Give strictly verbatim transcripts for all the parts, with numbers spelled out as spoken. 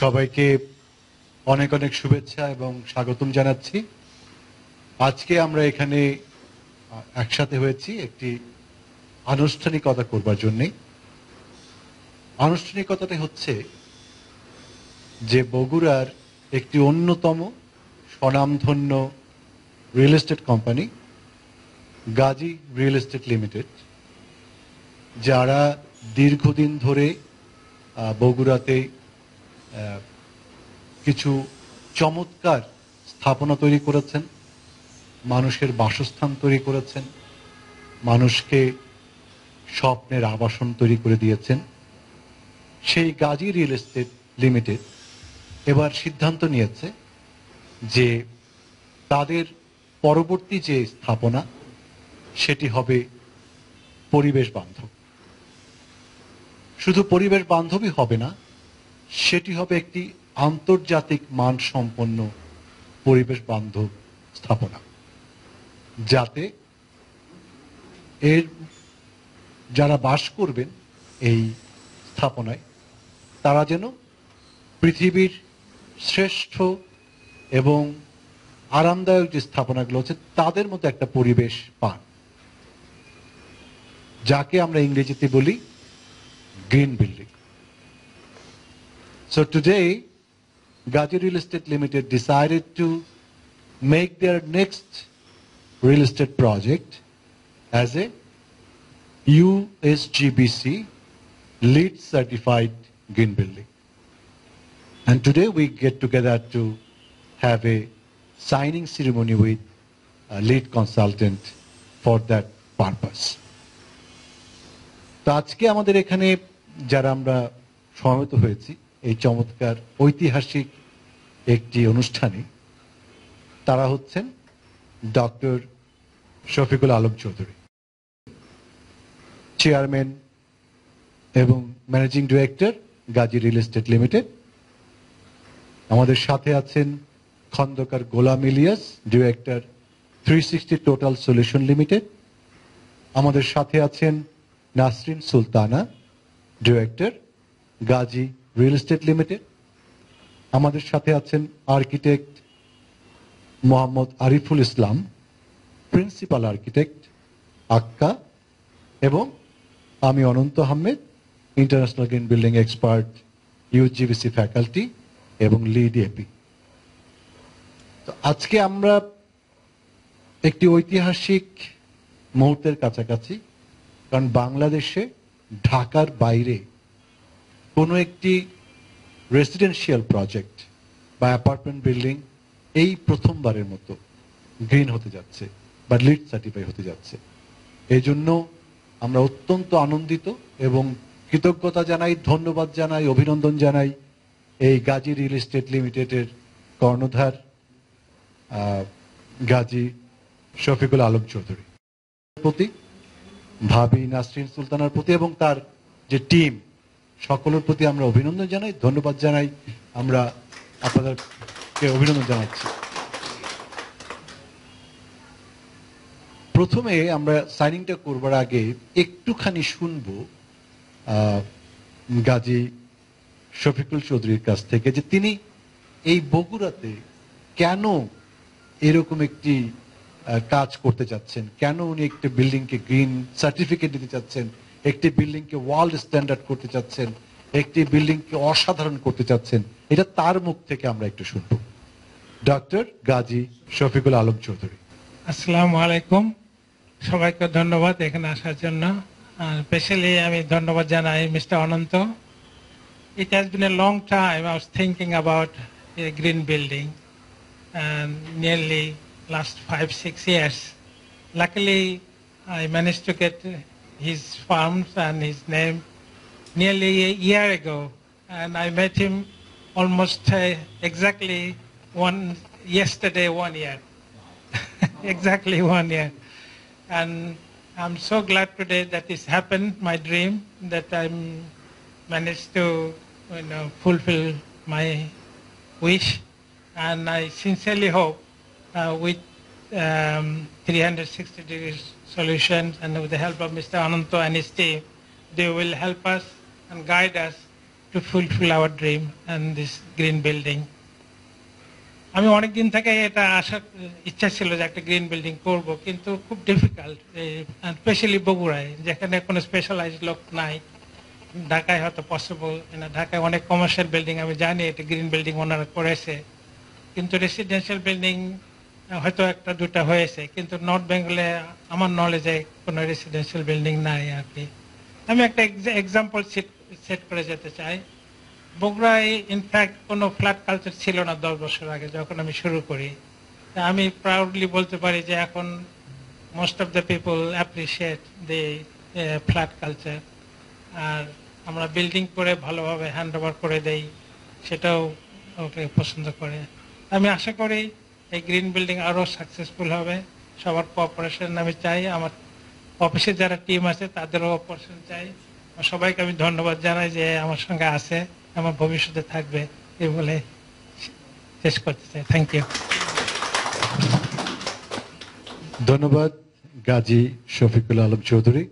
সবাইকে অনেক অনেক শুভেচ্ছা এবং স্বাগতম জানাচ্ছি। আজকে আমরা এখানে একসাথে হয়েছি একটি আনুষ্ঠানিকতা করবার জন্য। আনুষ্ঠানিকতাটা হচ্ছে যে বগুড়ার একটি অন্যতম স্বনামধন্য real estate company Ghazi real estate limited, যারা দীর্ঘদিন ধরে বগুড়াতে কিছু চমৎকার স্থাপনা তৈরি করেছেন, মানুষের বাসস্থান তৈরি করেছেন, মানুষকে স্বপ্নের আবাসন তৈরি করে দিয়েছেন। সেই গাজী রিয়েল এস্টেট লিমিটেড এবার সিদ্ধান্ত নিয়েছে যে তাদের পরবর্তী যে স্থাপনা সেটি হবে পরিবেশ বান্ধব। শুধু পরিবেশ বান্ধবই হবে না, সেটি হবে একটি আন্তর্জাতিক মানসম্পন্ন পরিবেশ বান্ধব স্থাপনা, যাতে এর যারা বাস করবেন এই স্থাপনায় তারা যেন পৃথিবীর শ্রেষ্ঠ এবং আরামদায়ক যে স্থাপনাগুলো আছে তাদের মতো একটা পরিবেশ পান, যাকে আমরা ইংরেজিতে বলি green building. So today Ghazi Real Estate Limited decided to make their next real estate project as a U S G B C LEED certified green building, and today we get together to have a signing ceremony with a lead consultant for that purpose. তো আজকে আমাদের এখানে যারা আমরা সমবেত হয়েছি এই চমৎকার ঐতিহাসিক একটি অনুষ্ঠানে, তারা হচ্ছেন ডক্টর শফিকুল আলম চৌধুরী, চেয়ারম্যান এবং managing director Ghazi real estate limited. আমাদের সাথে আছেন Khandakar Golam Ilias, director three sixty total solution limited. আমাদের সাথে আছেন Nasrin Sultana, director Ghazi real estate limited. আমাদের সাথে আছেন architect Mohammad Ariful Islam, principal architect আক্কা, এবং আমি Ananta Ahmed, international green building expert, UGBC faculty এবং লিড এপি। তো আজকে আমরা একটি ঐতিহাসিক মুহূর্তের কাছাকাছি, কারণ বাংলাদেশে ঢাকার বাইরে কোনো একটি রেসিডেন্সিয়াল প্রজেক্ট বা অ্যাপার্টমেন্ট বিল্ডিং এই প্রথমবারের মতো গ্রিন হতে যাচ্ছে বা লিড সার্টিফাই হতে যাচ্ছে। এই জন্য আমরা অত্যন্ত আনন্দিত এবং কৃতজ্ঞতা জানাই, ধন্যবাদ জানাই, অভিনন্দন জানাই এই গাজী রিয়েল এস্টেট লিমিটেডের কর্ণধার গাজী শফিকুল আলম চৌধুরী প্রতি, ভাবি নাসরিন সুলতানার প্রতি এবং তার যে টিম সকলের প্রতি আমরা অভিনন্দন জানাই, ধন্যবাদ জানাই। আমরা আপনাদেরকে অভিনন্দন জানাচ্ছি। প্রথমে আমরা সাইনিংটা করবার আগে একটুখানি শুনব গাজী শফিকুল চৌধুরীর কাছ থেকে যে তিনি এই বগুড়াতে কেন এরকম একটি কাজ করতে চাচ্ছেন, কেন উনি একটি বিল্ডিংকে গ্রিন সার্টিফিকেট দিতে চাচ্ছেন, একটি বিল্ডিংকে ওয়ার্ল্ড স্ট্যান্ডার্ড করতে চাচ্ছেন, একটি বিল্ডিংকে অসাধারণ করতে চাচ্ছেন, এটা তার মুখ থেকে আমরা একটু শুনব। ডক্টর গাজী শফিকুল আলম চৌধুরী। আসসালামু আলাইকুম, সবাইকে ধন্যবাদ এখানে আসার জন্য। স্পেশালি আমি ধন্যবাদ জানাই mister Ananta. It has been a long time I was thinking about a green building and nearly last five six years. Luckily I managed to get his farms and his name nearly a year ago, and I met him almost uh, exactly one yesterday one year exactly one year and I'm so glad today that it's happened, my dream that I managed to, you know, fulfill my wish. And I sincerely hope uh, with um, three sixty degrees solutions and with the help of Mister Ananto and his team, they will help us and guide us to fulfill our dream and this green building. I mean, one day I thought it was a green building, but it was very difficult, and especially Bogura, where no specialized lock is. Dhaka is possible. In Dhaka, there is a commercial building. I know it's a green building. But residential building is a two. But North Bengal, our knowledge is that there is no residential building. I want to set an example. Bogura, in fact, there was no flat culture ten years ago when I started. I proudly say that most of the people appreciate the flat culture. And আমরা building করে ভালোভাবে handover করে দেই, সেটাও ওকে পছন্দ করে। আমি আশা করি এই গ্রিন বিল্ডিং আরো সাকসেসফুল হবে, সবার কোঅপারেশন আমি চাই, আমার অফিসে যারা টিম আছে তাদেরও কোঅপারেশন চাই। সবাইকে আমি ধন্যবাদ জানাই যে আমার সঙ্গে আছে, আমার ভবিষ্যতে থাকবে, এই বলে শেষ করতে চাই। Thank you. ধন্যবাদ গাজী শফিকুল আলম চৌধুরী।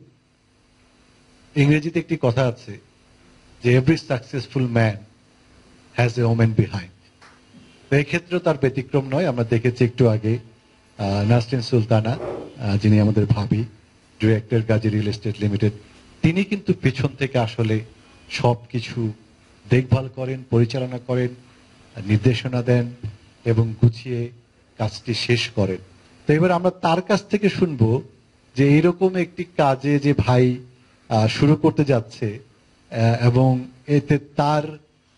ইংরেজিতে একটি কথা আছে যে every successful man has a women behind. এই ক্ষেত্রে তার ব্যতিক্রম নয়। আমরা দেখেছি একটু আগে নাসরিন সুলতানা, যিনি আমাদের ভাবি, director Ghazi real estate limited, তিনি কিন্তু পেছন থেকে আসলে সব কিছু দেখভাল করেন, পরিচালনা করেন, নির্দেশনা দেন এবং গুছিয়ে কাজটি শেষ করেন। তো এবার আমরা তার কাছ থেকে শুনবো যে এইরকম একটি কাজে যে ভাই শুরু করতে যাচ্ছে এবং এতে তার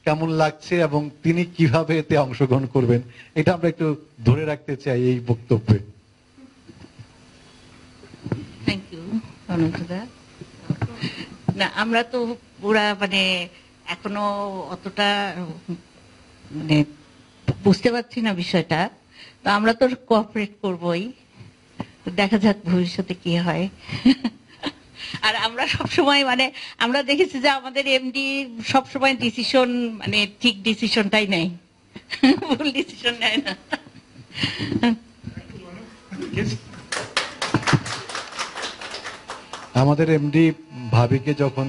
কেমন লাগছে এবং তিনি কিভাবে এতে অংশগ্রহণ করবেন, এটা আমরা একটু ধরে রাখতে চাই এই বক্তব্যে। থ্যাংক ইউ অনুদা। না, আমরা তো পুরা মানে এখনো অতটা মানে বুঝতে পারছি না বিষয়টা, তো আমরা তো কোঅপারেট করবই, দেখা যাক ভবিষ্যতে কি হয়। আর আমরা সবসময় মানে আমরা দেখেছি যে আমাদের এমডি সবসময় ডিসিশন মানে ঠিক ডিসিশনটাই নেয়, ভুল ডিসিশন নেয় না। আমাদের এমডি ভাবিকে যখন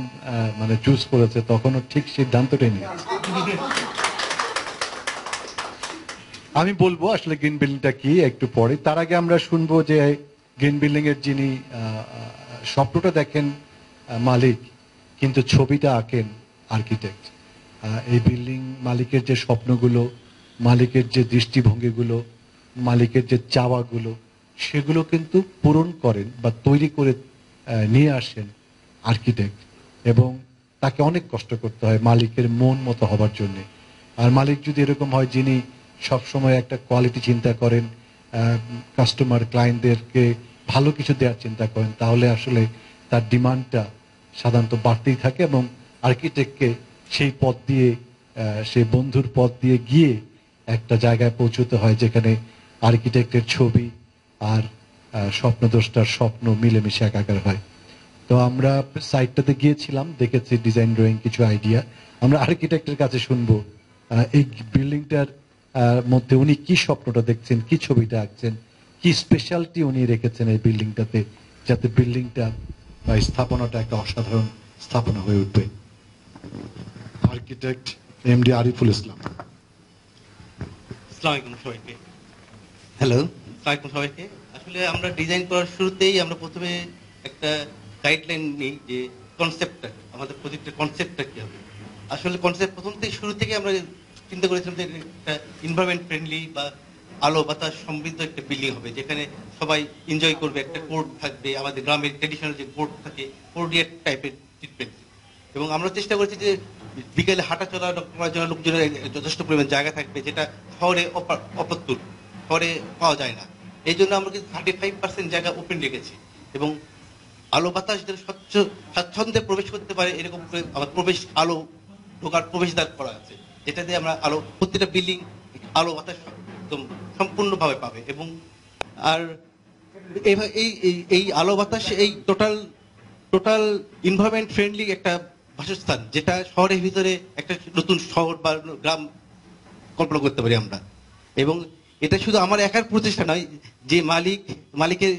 মানে চুজ করেছে তখনও ঠিক সিদ্ধান্তটাই নেয়। আমি বলবো আসলে গ্রিন বিল্ডিংটা কি একটু পরে, তার আগে আমরা শুনবো যে গ্রিন বিল্ডিং এর যিনি স্বপ্নটা দেখেন মালিক, কিন্তু ছবিটা আঁকেন আর্কিটেক্ট, এই বিল্ডিং মালিকের যে স্বপ্নগুলো, মালিকের যে দৃষ্টিভঙ্গিগুলো, মালিকের যে চাওয়াগুলো, সেগুলো কিন্তু পূরণ করেন বা তৈরি করে নিয়ে আসেন আর্কিটেক্ট, এবং তাকে অনেক কষ্ট করতে হয় মালিকের মন মতো হবার জন্যে। আর মালিক যদি এরকম হয় যিনি সবসময় একটা কোয়ালিটি চিন্তা করেন, কাস্টমার ক্লায়েন্টদেরকে ভালো কিছু দেওয়ার চিন্তা করেন, তাহলে আসলে তার ডিমান্ডটা সাধারণত বাড়তেই থাকে এবং আর্কিটেক্টকে সেই পথ দিয়ে, সেই বন্ধুর পথ দিয়ে গিয়ে একটা জায়গায় পৌঁছতে হয় যেখানে আর্কিটেক্টের ছবি আর স্বপ্নদ্রষ্টার স্বপ্ন মিলেমিশে একাকার হয়। তো আমরা সাইটটাতে গিয়েছিলাম, দেখেছি ডিজাইন ড্রয়িং, কিছু আইডিয়া। আমরা আর্কিটেক্টের কাছে শুনবো এই বিল্ডিংটার মধ্যে উনি কি স্বপ্নটা দেখছেন, কি ছবিটা আঁকছেন, কি স্পেশালিটি উনি রেখেছেন এই বিল্ডিংটাতে, যাতে বিল্ডিংটা বা স্থাপনাটা একটা অসাধারণ স্থাপনা হয়ে উঠবে। Architect MD Ariful Islam. আসসালামু আলাইকুম সবাইকে। হ্যালো, আসসালামু আলাইকুম সবাইকে। আসলে আমরা ডিজাইন করার শুরুতেই আমরা প্রথমে একটা গাইডলাইন নিই যে কনসেপ্টটা, আমাদের প্রজেক্টের কনসেপ্টটা কী হবে। আসলে কনসেপ্ট প্রথম থেকে শুরু থেকে আমরা চিন্তা করেছিলাম যে একটা এনভায়রনমেন্ট ফ্রেন্ডলি বা আলো বাতাস সমৃদ্ধ একটা বিল্ডিং হবে, যেখানে সবাই এনজয় করবে। একটা কোর্ট থাকবে, আমাদের গ্রামের ট্রেডিশনাল যে কোর্ট থাকে, কোর্ডিয়ার টাইপের ট্রিটমেন্ট। এবং আমরা চেষ্টা করছি যে বিকেলে হাঁটা চলা করার জন্য লোকজনের যথেষ্ট পরিমাণ জায়গা থাকবে, যেটা শহরে অপ্রতুল, শহরে পাওয়া যায় না। এই জন্য আমরা কিন্তু থার্টি ফাইভ পার্সেন্ট জায়গা ওপেন রেখেছি এবং আলো বাতাস যেন স্বচ্ছ স্বাচ্ছন্দ্যে প্রবেশ করতে পারে এরকম আমার প্রবেশ আলো ঢোকার প্রবেশদ্বার করা আছে, যেটা দিয়ে আমরা আলো প্রত্যেকটা বিল্ডিং আলো বাতাস একদম সম্পূর্ণভাবে পাবে। এবং আর এই এই আলো বাতাস এই টোটাল টোটাল এনভায়রনমেন্ট ফ্রেন্ডলি একটা বাসস্থান, যেটা শহরের ভিতরে একটা নতুন শহর বা গ্রাম কল্পনা করতে পারি আমরা। এবং এটা শুধু আমার একার প্রচেষ্টা নয়, যে মালিক মালিকের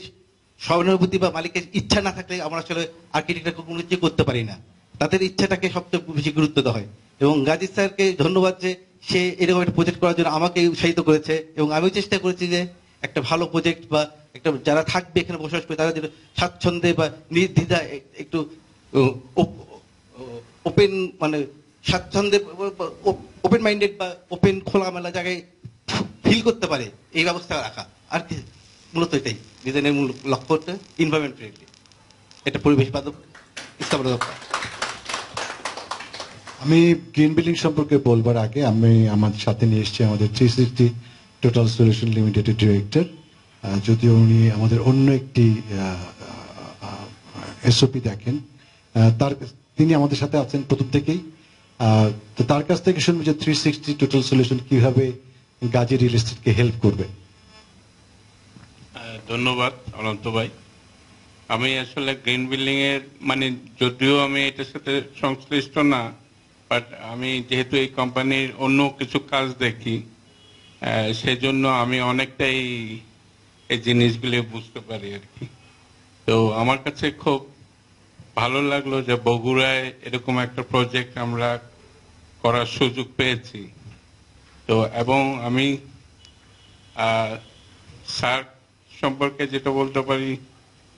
সহানুভূতি বা মালিকের ইচ্ছা না থাকলে আমরা আসলে আর্কিটেক্টরা কোনো কিছু করতে পারি না। তাদের ইচ্ছাটাকে সবচেয়ে বেশি গুরুত্ব দেওয়া হয়। এবং গাজী স্যারকে ধন্যবাদ যে সে এরকম একটা প্রজেক্ট করার জন্য আমাকে উৎসাহিত করেছে এবং আমিও চেষ্টা করেছি যে একটা ভালো প্রজেক্ট বা একটা যারা থাকবে এখানে বসবাস করে তারা যেন স্বাচ্ছন্দ্যে বা নির্দ্বিধা একটু ওপেন মানে স্বাচ্ছন্দ্যে ওপেন মাইন্ডেড বা ওপেন খোলামেলা জায়গায় ফিল করতে পারে এই ব্যবস্থা রাখা। আর কি মূলত এটাই ডিজাইনের মূল লক্ষ্য হচ্ছে এনভায়রনমেন্ট ফ্রেন্ডলি একটা পরিবেশ বান্ধব স্থাপনা। আমি গ্রিন বিল্ডিং সম্পর্কে বলবার আগে আমি আমার সাথে নিয়ে এসেছি আমাদের থ্রি সিক্সটি টোটাল সলিউশন লিমিটেডের ডিরেক্টর, যদিও উনি আমাদের অন্য একটি এসওপি দেখেন, তার তিনি আমাদের সাথে আছেন প্রথম থেকেই। তো তার কাছ থেকে শুনবো যে থ্রি সিক্সটি টোটাল সলিউশন কীভাবে গাজী রিয়েল এস্টেটকে হেল্প করবে। ধন্যবাদ অনন্ত ভাই। আমি আসলে গ্রিন বিল্ডিংয়ের মানে যদিও আমি এটার সাথে সংশ্লিষ্ট না, বাট আমি যেহেতু এই কোম্পানির অন্য কিছু কাজ দেখি সেজন্য আমি অনেকটাই এই জিনিসগুলি বুঝতে পারি আর কি। তো আমার কাছে খুব ভালো লাগলো যে বগুড়ায় এরকম একটা প্রজেক্ট আমরা করার সুযোগ পেয়েছি। তো এবং আমি স্যার সম্পর্কে যেটা বলতে পারি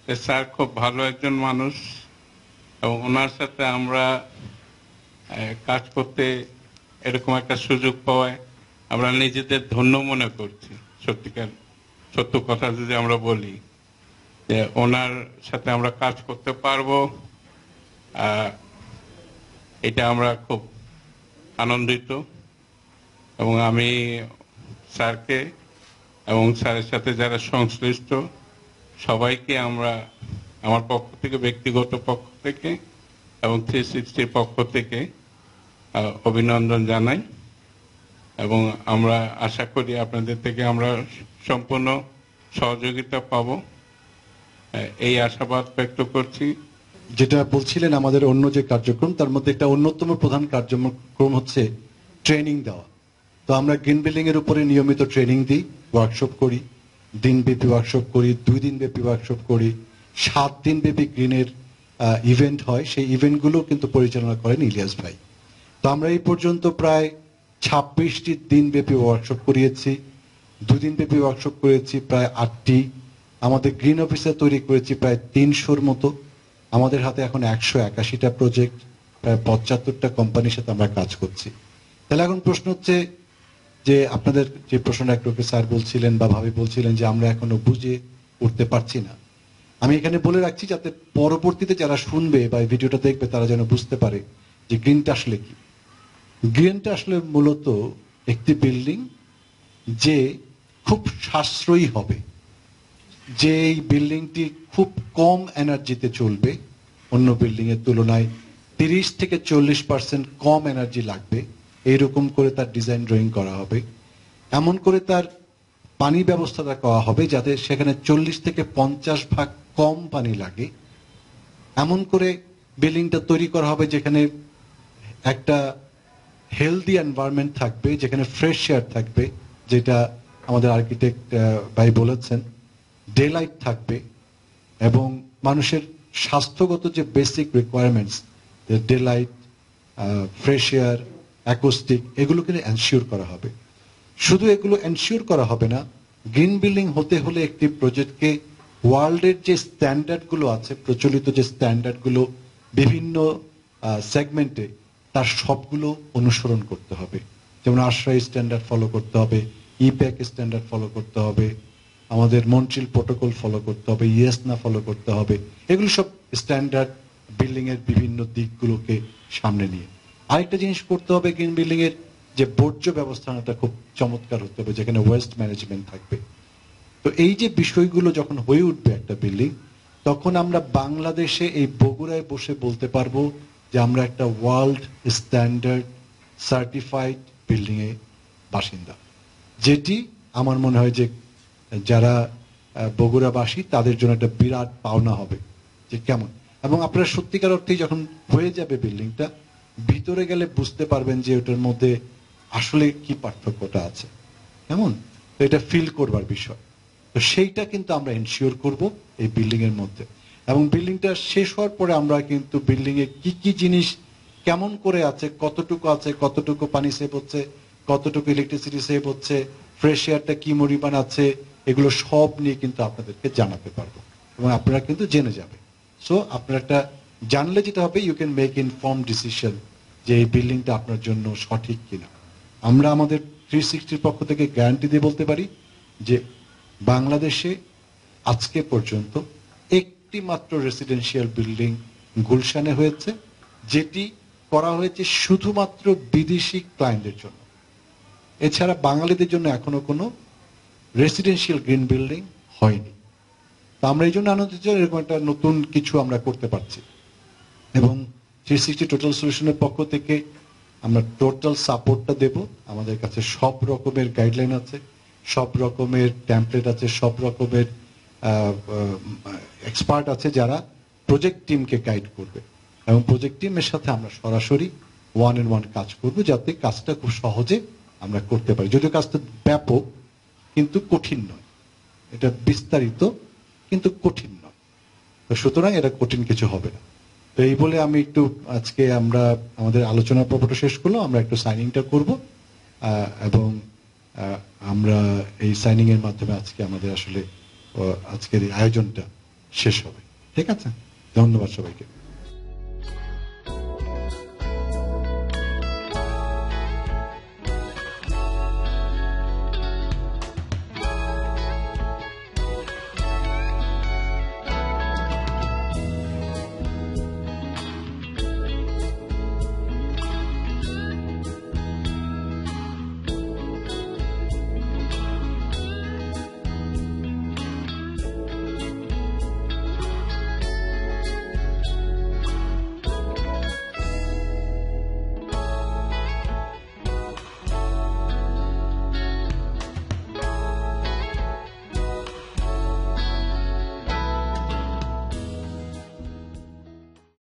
যে স্যার খুব ভালো একজন মানুষ এবং ওনার সাথে আমরা কাজ করতে এরকম একটা সুযোগ পাওয়ায় আমরা নিজেদের ধন্য মনে করছি। সত্যিকার সত্য কথা যদি আমরা বলি যে ওনার সাথে আমরা কাজ করতে পারবো এটা আমরা খুব আনন্দিত এবং আমি স্যারকে এবং স্যারের সাথে যারা সংশ্লিষ্ট সবাইকে আমরা আমার পক্ষ থেকে ব্যক্তিগত পক্ষ থেকে এবং থ্রি সিক্সটির পক্ষ থেকে অভিনন্দন জানাই এবং আমরা আশা করি আপনাদের থেকে আমরা সম্পূর্ণ সহযোগিতা পাব এই আশাবাদ ব্যক্ত করছি। যেটা বলছিলেন আমাদের অন্য যে কার্যক্রম তার মধ্যে একটা অন্যতম প্রধান কার্যক্রম হচ্ছে ট্রেনিং দেওয়া। তো আমরা গ্রিন বিল্ডিংয়ের উপরে নিয়মিত ট্রেনিং দিই, ওয়ার্কশপ করি, দিনব্যাপী ওয়ার্কশপ করি, দুই দিনব্যাপী ওয়ার্কশপ করি, সাত দিনব্যাপী গ্রিনের ইভেন্ট হয়, সেই ইভেন্টগুলো কিন্তু পরিচালনা করেন ইলিয়াস ভাই। তো আমরা এই পর্যন্ত প্রায় ছাব্বিশটি দিনব্যাপী ওয়ার্কশপ করিয়েছি, দুদিনব্যাপী ওয়ার্কশপ করেছি প্রায় আটটি, আমাদের গ্রিন অফিসার তৈরি করেছি প্রায় তিনশোর মতো। আমাদের হাতে এখন একশো একাশিটা প্রজেক্ট, প্রায় পঁচাত্তরটা কোম্পানির সাথে আমরা কাজ করছি। তাহলে এখন প্রশ্ন হচ্ছে যে আপনাদের যে প্রশ্নটা একটুকে স্যার বলছিলেন বা ভাবি বলছিলেন যে আমরা এখনো বুঝে উঠতে পারছি না, আমি এখানে বলে রাখছি যাতে পরবর্তীতে যারা শুনবে বা এই ভিডিওটা দেখবে তারা যেন বুঝতে পারে যে গ্রিনটা আসলে কি। গ্রিনটা আসলে মূলত একটি বিল্ডিং যে খুব সাশ্রয়ী হবে, যে এই বিল্ডিংটি খুব কম এনার্জিতে চলবে অন্য বিল্ডিংয়ের তুলনায়, তিরিশ থেকে চল্লিশ পার্সেন্ট কম এনার্জি লাগবে এইরকম করে তার ডিজাইন ড্রয়িং করা হবে, এমন করে তার পানি ব্যবস্থাটা করা হবে যাতে সেখানে চল্লিশ থেকে পঞ্চাশ ভাগ কম পানি লাগে, এমন করে বিল্ডিংটা তৈরি করা হবে যেখানে একটা হেলদি এনভায়রনমেন্ট থাকবে, যেখানে ফ্রেশ এয়ার থাকবে যেটা আমাদের আর্কিটেক্ট ভাই বলেছেন, ডে লাইট থাকবে এবং মানুষের স্বাস্থ্যগত যে basic requirements daylight, fresh air, acoustic এগুলোকে এনশিওর করা হবে। শুধু এগুলো এনশিওর করা হবে না, গ্রিন বিল্ডিং হতে হলে একটি প্রজেক্টকে ওয়ার্ল্ডের যে স্ট্যান্ডার্ডগুলো আছে, প্রচলিত যে স্ট্যান্ডার্ডগুলো বিভিন্ন সেগমেন্টে তার সবগুলো অনুসরণ করতে হবে। যেমন আশ্রয় স্ট্যান্ডার্ড ফলো করতে হবে, ইপ্যাক স্ট্যান্ডার্ড ফলো করতে হবে, আমাদের মন্ট্রিল প্রোটোকল ফলো করতে হবে, ইয়েসনা ফলো করতে হবে, এগুলো সব স্ট্যান্ডার্ড বিল্ডিংয়ের বিভিন্ন দিকগুলোকে সামনে নিয়ে। আরেকটা জিনিস করতে হবে, গ্রিন বিল্ডিংয়ের যে বর্জ্য ব্যবস্থাপনাটা খুব চমৎকার হতে হবে, যেখানে ওয়েস্ট ম্যানেজমেন্ট থাকবে। তো এই যে বিষয়গুলো যখন হয়ে উঠবে একটা বিল্ডিং, তখন আমরা বাংলাদেশে এই বগুড়ায় বসে বলতে পারবো যে আমরা একটা ওয়ার্ল্ড স্ট্যান্ডার্ড সার্টিফাইড বিল্ডিংয়ে বাসিন্দা, যেটি আমার মনে হয় যে যারা বগুড়াবাসী তাদের জন্য একটা বিরাট পাওনা হবে যে কেমন। এবং আপনারা সত্যিকার অর্থেই যখন হয়ে যাবে বিল্ডিংটা, ভিতরে গেলে বুঝতে পারবেন যে ওটার মধ্যে আসলে কি পার্থক্যটা আছে, কেমন তো এটা ফিল করবার বিষয়। তো সেইটা কিন্তু আমরা এনশিওর করব এই বিল্ডিংয়ের মধ্যে। এবং বিল্ডিংটা শেষ হওয়ার পরে আমরা কিন্তু বিল্ডিংয়ে কি কি জিনিস কেমন করে আছে, কতটুকু আছে, কতটুকু পানি সেভ হচ্ছে, কতটুকু ইলেকট্রিসিটি সেভ হচ্ছে, ফ্রেশ এয়ারটা কি পরিমাণ আছে, এগুলো সব নিয়ে কিন্তু আপনাদেরকে জানাতে পারবো এবং আপনারা কিন্তু জেনে যাবে। সো আপনারা একটা জানলে যেটা হবে, you can make inform decision যে এই বিল্ডিংটা আপনার জন্য সঠিক কিনা। আমরা আমাদের থ্রি সিক্সটির পক্ষ থেকে গ্যারান্টি দিয়ে বলতে পারি যে বাংলাদেশে আজকে পর্যন্ত একটি মাত্র রেসিডেন্সিয়াল বিল্ডিং গুলশানে হয়েছে, যেটি করা হয়েছে শুধুমাত্র বিদেশি ক্লায়েন্টদের জন্য। এছাড়া বাঙালিদের জন্য এখনো কোনো রেসিডেন্সিয়াল গ্রিন বিল্ডিং হয়নি। তো আমরা এই জন্য আনন্দিত, এরকম একটা নতুন কিছু আমরা করতে পারছি। এবং থ্রি সিক্সটি টোটাল সলিউশনের পক্ষ থেকে আমরা টোটাল সাপোর্টটা দেব। আমাদের কাছে সব রকমের গাইডলাইন আছে, সব রকমের ট্যাম্পলেট আছে, সব রকমের এক্সপার্ট আছে যারা প্রজেক্ট টিমকে গাইড করবে এবং প্রজেক্ট টিমের সাথে আমরা সরাসরি ওয়ান অ্যান্ড ওয়ান কাজ করবো, যাতে কাজটা খুব সহজে আমরা করতে পারি। যদিও কাজটা ব্যাপক কিন্তু কঠিন নয়, এটা বিস্তারিত কিন্তু কঠিন নয়, তো সুতরাং এটা কঠিন কিছু হবে না। তো এই বলে আমি একটু আজকে আমরা আমাদের আলোচনা পর্বটা শেষ করলাম। আমরা একটু সাইনিংটা করব এবং আমরা এই সাইনিং এর মাধ্যমে আজকে আমাদের আসলে আজকের এই আয়োজনটা শেষ হবে। ঠিক আছে, ধন্যবাদ সবাইকে।